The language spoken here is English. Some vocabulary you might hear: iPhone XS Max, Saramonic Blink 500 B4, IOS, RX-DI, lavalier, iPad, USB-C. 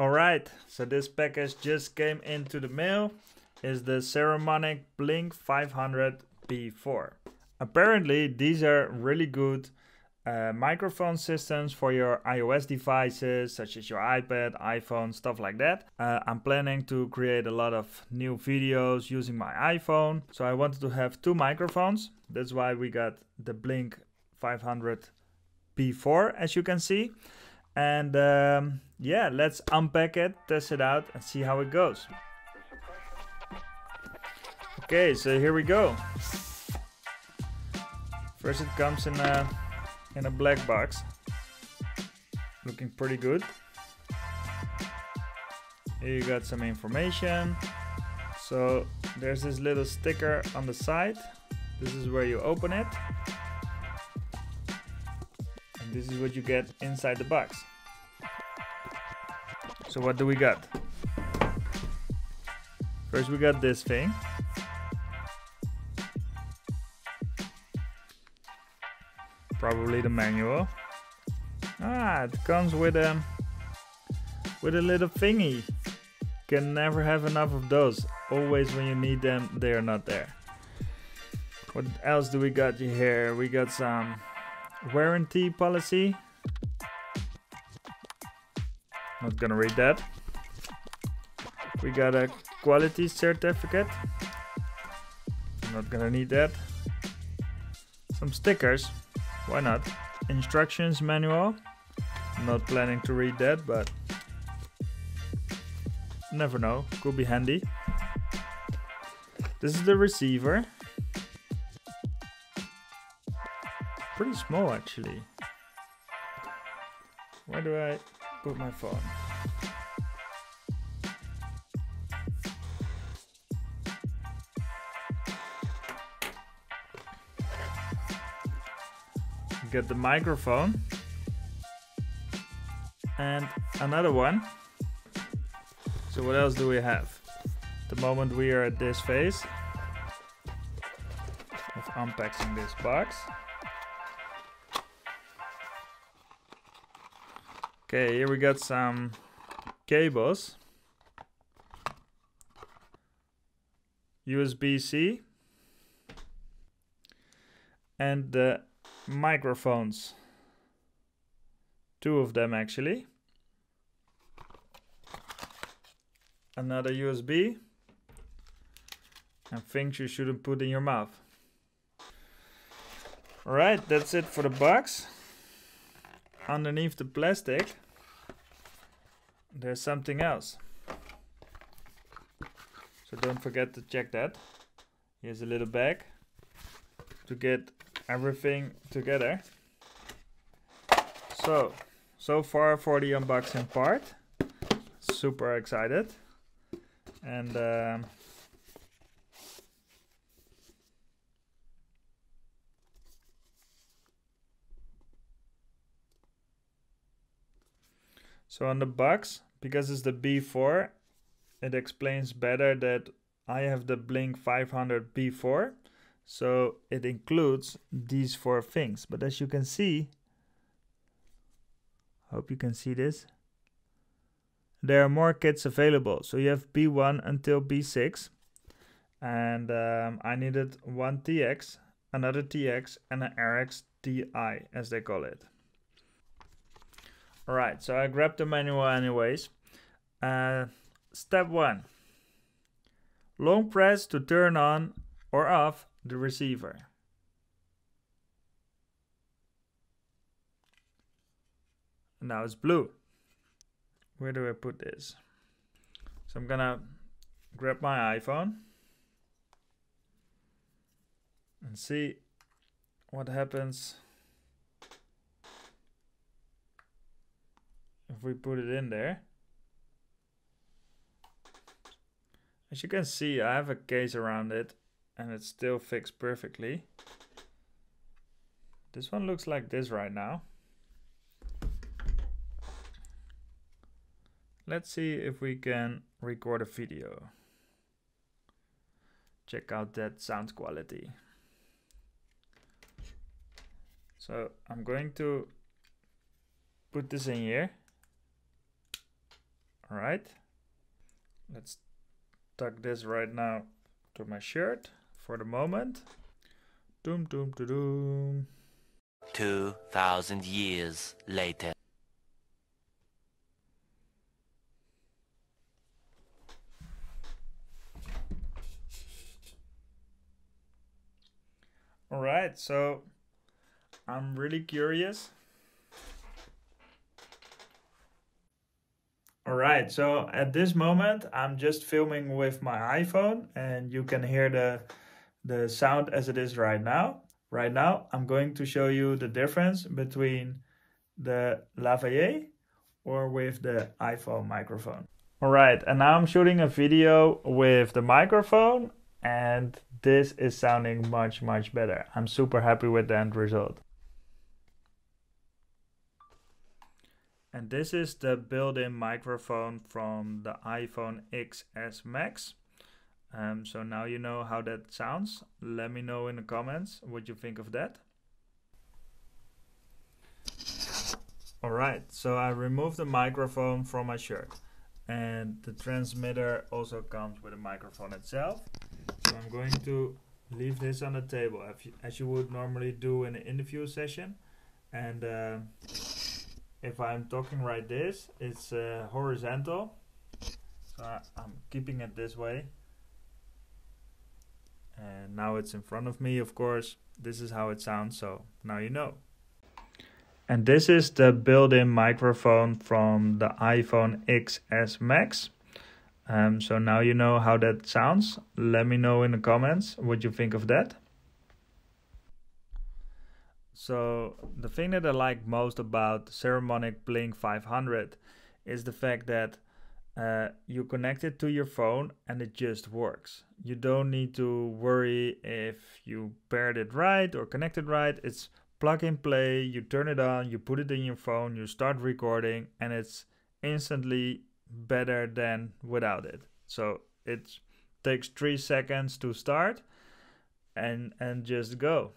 Alright, so this package just came into the mail. It's the Saramonic Blink 500 B4. Apparently these are really good microphone systems for your iOS devices, such as your iPad, iPhone, stuff like that. I'm planning to create a lot of new videos using my iPhone. So I wanted to have two microphones. That's why we got the Blink 500 B4, as you can see. And yeah, let's unpack it, test it out and see how it goes. Okay, so here we go. First it comes in a black box. Looking pretty good. Here you got some information. So there's this little sticker on the side. This is where you open it. And this is what you get inside the box. So what do we got? First we got this thing. Probably the manual. Ah, it comes with a little thingy. Can never have enough of those. Always when you need them, they are not there. What else do we got here? We got some warranty policy. Not gonna read that. We got a quality certificate. Not gonna need that. Some stickers. Why not? Instructions manual. I'm not planning to read that, but never know. Could be handy. This is the receiver. Pretty small actually. Where do I put my phone? Get the microphone and another one. So what else do we have? The moment we are at this phase of unpacking this box. Okay, here we got some cables. USB-C and the microphones, two of them actually, another USB, and things you shouldn't put in your mouth. Alright, that's it for the box. Underneath the plastic there's something else, so don't forget to check that. Here's a little bag to get everything together. So far for the unboxing part. Super excited. And so on the box, because it's the B4, it explains better that I have the Blink 500 B4. So it includes these four things, but as you can see, I hope you can see this, there are more kits available. So you have B1 until B6, and I needed one TX, another TX and an RX-DI as they call it. Alright, so I grabbed the manual anyways. Step 1. Long press to turn on or off the receiver. Now it's blue. Where do I put this? So I'm gonna grab my iPhone and see what happens if we put it in there. As you can see, I have a case around it and it's still fixed perfectly. This one looks like this right now. Let's see if we can record a video. Check out that sound quality. So I'm going to put this in here. All All right, let's tuck this right now to my shirt for the moment. Doom, doom, doom, doom. 2,000 years later. All right, so I'm really curious. All right, so at this moment, I'm just filming with my iPhone and you can hear the sound as it is right now. Right now, I'm going to show you the difference between the lavalier or with the iPhone microphone. All right, and now I'm shooting a video with the microphone and this is sounding much, much better. I'm super happy with the end result. And this is the built-in microphone from the iPhone XS Max. So now you know how that sounds. Let me know in the comments what you think of that. All right, so I removed the microphone from my shirt. And the transmitter also comes with a microphone itself. So I'm going to leave this on the table as you would normally do in an interview session. And if I'm talking like this, it's horizontal. So I'm keeping it this way. And now it's in front of me, of course. This is how it sounds, so now you know. And this is the built-in microphone from the iPhone XS Max. So now you know how that sounds. Let me know in the comments what you think of that. So the thing that I like most about the Saramonic Blink 500 is the fact that you connect it to your phone and it just works. You don't need to worry if you paired it right or connected right. It's plug and play, you turn it on, you put it in your phone, you start recording, and it's instantly better than without it. So it takes 3 seconds to start and just go.